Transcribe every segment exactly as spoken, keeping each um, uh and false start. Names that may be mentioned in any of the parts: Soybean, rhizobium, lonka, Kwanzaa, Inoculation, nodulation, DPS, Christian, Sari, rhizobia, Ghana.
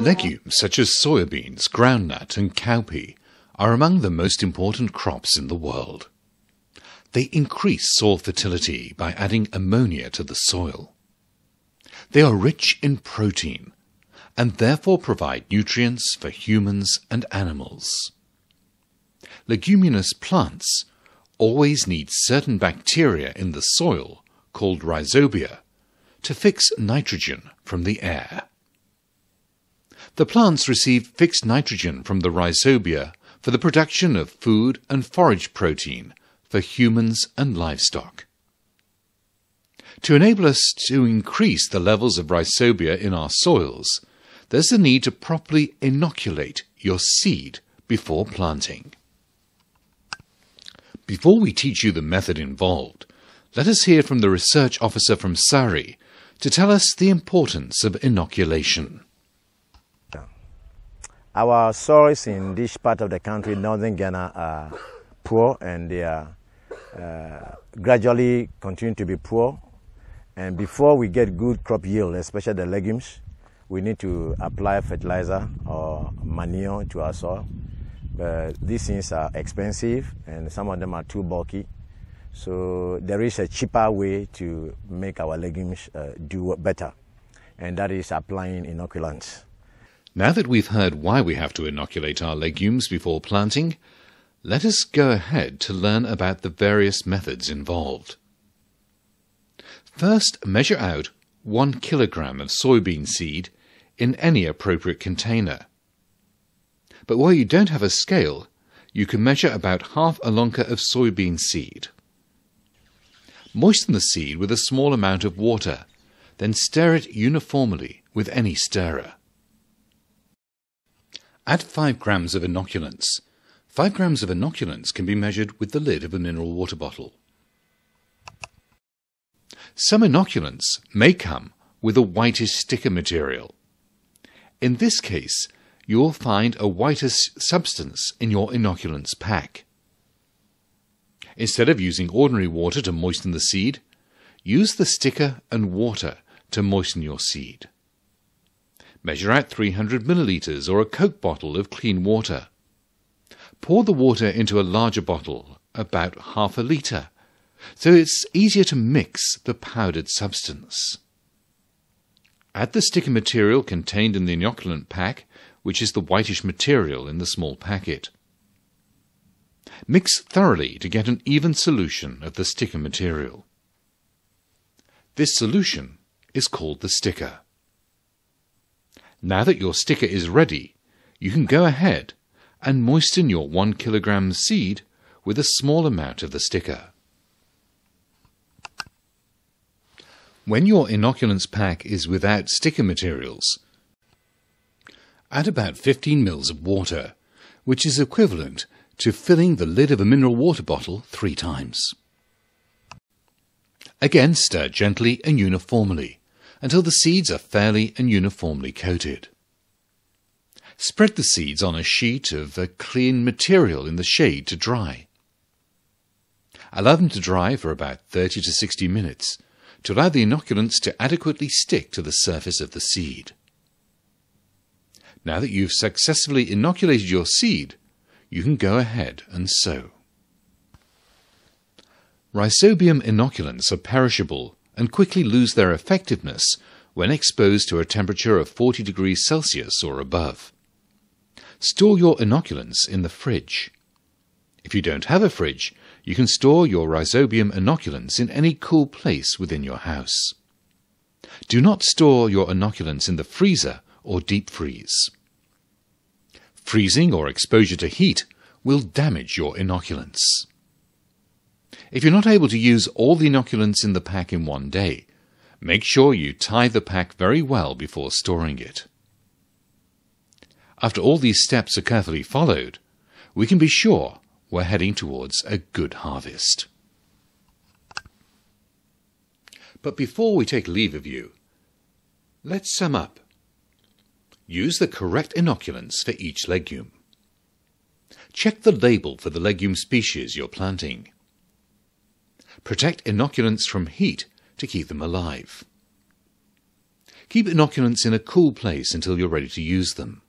Legumes such as soybeans, groundnut and cowpea are among the most important crops in the world. They increase soil fertility by adding ammonia to the soil. They are rich in protein and therefore provide nutrients for humans and animals. Leguminous plants always need certain bacteria in the soil, called rhizobia, to fix nitrogen from the air. The plants receive fixed nitrogen from the rhizobia for the production of food and forage protein for humans and livestock. To enable us to increase the levels of rhizobia in our soils, there's the need to properly inoculate your seed before planting. Before we teach you the method involved, let us hear from the research officer from Sari to tell us the importance of inoculation. Our soils in this part of the country, northern Ghana, are poor and they are uh, gradually continue to be poor. And before we get good crop yield, especially the legumes, we need to apply fertilizer or manure to our soil. But these things are expensive and some of them are too bulky. So there is a cheaper way to make our legumes uh, do better, and that is applying inoculants. Now that we've heard why we have to inoculate our legumes before planting, let us go ahead to learn about the various methods involved. First, measure out one kilogram of soybean seed in any appropriate container. But while you don't have a scale, you can measure about half a lonka of soybean seed. Moisten the seed with a small amount of water, then stir it uniformly with any stirrer. Add five grams of inoculants. Five grams of inoculants can be measured with the lid of a mineral water bottle. Some inoculants may come with a whitish sticker material. In this case, you will find a whitish substance in your inoculants pack. Instead of using ordinary water to moisten the seed, use the sticker and water to moisten your seed. Measure out three hundred milliliters or a Coke bottle of clean water. Pour the water into a larger bottle, about half a litre, so it's easier to mix the powdered substance. Add the sticker material contained in the inoculant pack, which is the whitish material in the small packet. Mix thoroughly to get an even solution of the sticker material. This solution is called the sticker. Now that your sticker is ready, you can go ahead and moisten your one kilogram seed with a small amount of the sticker. When your inoculants pack is without sticker materials, add about fifteen mils of water, which is equivalent to filling the lid of a mineral water bottle three times. Again, stir gently and uniformly until the seeds are fairly and uniformly coated. Spread the seeds on a sheet of a clean material in the shade to dry. Allow them to dry for about thirty to sixty minutes to allow the inoculants to adequately stick to the surface of the seed. Now that you've successfully inoculated your seed, you can go ahead and sow. Rhizobium inoculants are perishable and quickly lose their effectiveness when exposed to a temperature of forty degrees Celsius or above. Store your inoculants in the fridge. If you don't have a fridge, you can store your rhizobium inoculants in any cool place within your house. Do not store your inoculants in the freezer or deep freeze. Freezing or exposure to heat will damage your inoculants. If you're not able to use all the inoculants in the pack in one day, make sure you tie the pack very well before storing it. After all these steps are carefully followed, we can be sure we're heading towards a good harvest. But before we take leave of you, let's sum up. Use the correct inoculants for each legume. Check the label for the legume species you're planting. Protect inoculants from heat to keep them alive. Keep inoculants in a cool place until you're ready to use them.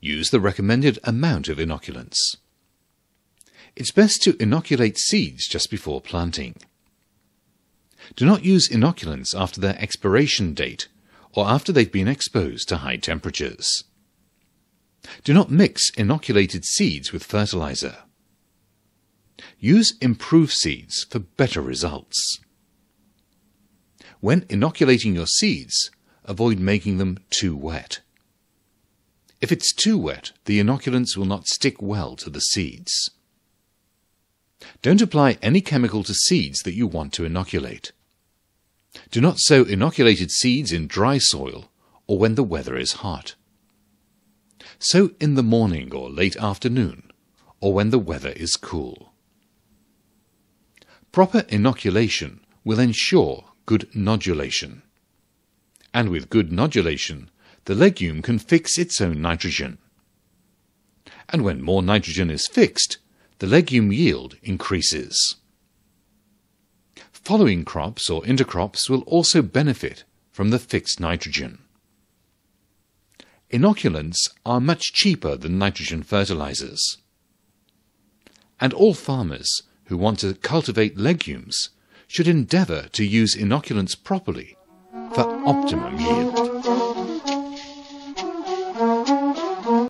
Use the recommended amount of inoculants. It's best to inoculate seeds just before planting. Do not use inoculants after their expiration date or after they've been exposed to high temperatures. Do not mix inoculated seeds with fertilizer. Use improved seeds for better results. When inoculating your seeds, avoid making them too wet. If it's too wet, the inoculants will not stick well to the seeds. Don't apply any chemical to seeds that you want to inoculate. Do not sow inoculated seeds in dry soil or when the weather is hot. Sow in the morning or late afternoon or when the weather is cool. Proper inoculation will ensure good nodulation. And with good nodulation, the legume can fix its own nitrogen. And when more nitrogen is fixed, the legume yield increases. Following crops or intercrops will also benefit from the fixed nitrogen. Inoculants are much cheaper than nitrogen fertilizers. And all farmers who want to cultivate legumes should endeavor to use inoculants properly for optimum yield.